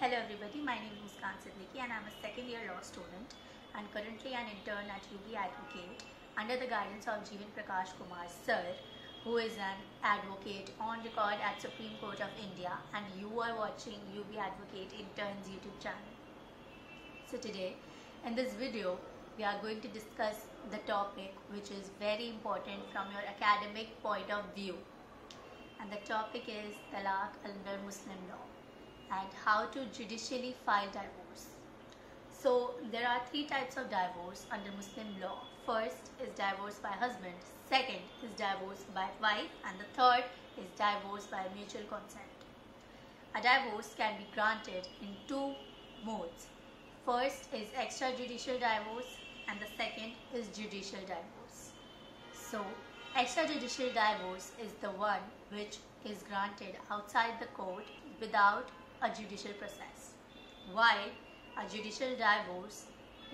Hello everybody, my name is Muskaan Siddiqui and I am a second-year law student and currently an intern at UB Advocate under the guidance of Jeevan Prakash Kumar sir, who is an advocate on record at Supreme Court of India, and you are watching UB Advocate Intern's YouTube channel. So today in this video we are going to discuss the topic which is very important from your academic point of view, and the topic is Talaq under Muslim law and how to judicially file divorce. So there are three types of divorce under Muslim law. First is divorce by husband, second is divorce by wife, and the third is divorce by mutual consent. A divorce can be granted in two modes. First is extrajudicial divorce and the second is judicial divorce. So extrajudicial divorce is the one which is granted outside the court without a judicial process, while a judicial divorce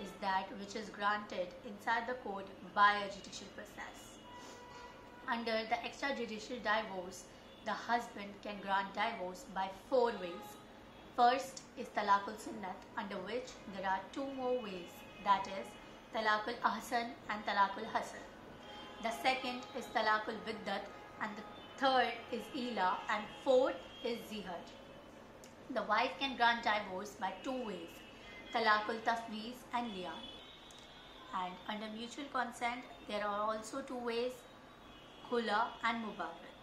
is that which is granted inside the court by a judicial process. Under the extrajudicial divorce, the husband can grant divorce by four ways. First is Talakul Sunnat, under which there are two more ways, that is Talakul Ahsan and Talakul Hasan. The second is Talakul Biddat and the third is Ila and fourth is Zihad. The wife can grant divorce by two ways, Talakul-Tafweez and Ila. And under mutual consent, there are also two ways, Khula and Mubarakat.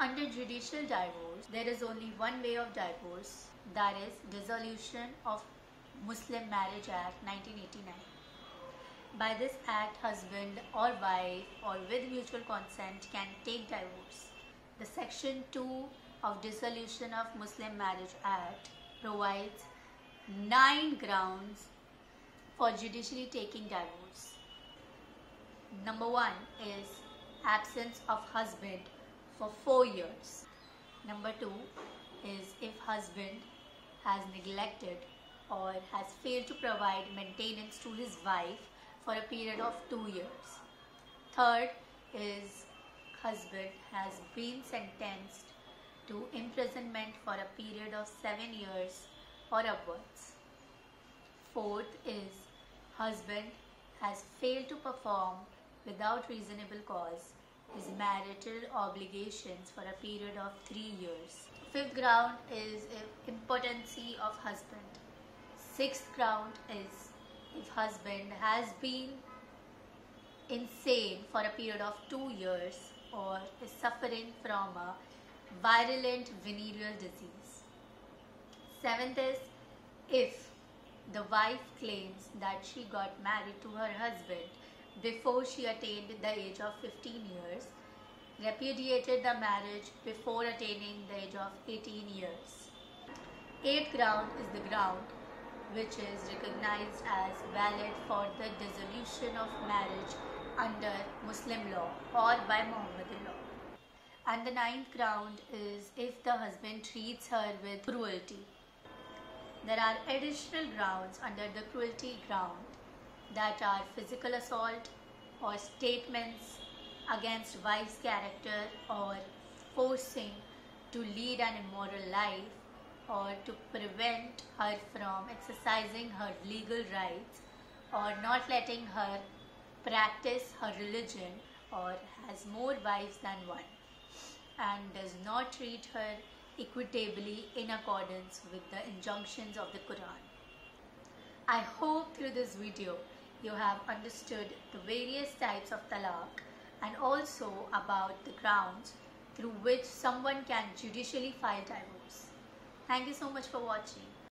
Under judicial divorce, there is only one way of divorce, that is Dissolution of Muslim Marriage Act 1989. By this act, husband or wife or with mutual consent can take divorce. The Section 2 of Dissolution of Muslim Marriage Act provides 9 grounds for judicially taking divorce. Number 1 is absence of husband for 4 years. Number 2 is if husband has neglected or has failed to provide maintenance to his wife for a period of 2 years. Third is husband has been sentenced to imprisonment for a period of 7 years or upwards. Fourth is husband has failed to perform without reasonable cause his marital obligations for a period of 3 years. Fifth ground is impotency of husband. Sixth ground is if husband has been insane for a period of 2 years or is suffering from a virulent venereal disease. Seventh is if the wife claims that she got married to her husband before she attained the age of 15 years, repudiated the marriage before attaining the age of 18 years. Eighth ground is the ground which is recognized as valid for the dissolution of marriage under Muslim law or by Muhammadan law. And the ninth ground is if the husband treats her with cruelty. There are additional grounds under the cruelty ground, that are physical assault or statements against wife's character or forcing to lead an immoral life, or to prevent her from exercising her legal rights, or not letting her practice her religion, or has more wives than one, and does not treat her equitably in accordance with the injunctions of the Quran. I hope through this video you have understood the various types of talaq and also about the grounds through which someone can judicially file divorce. Thank you so much for watching.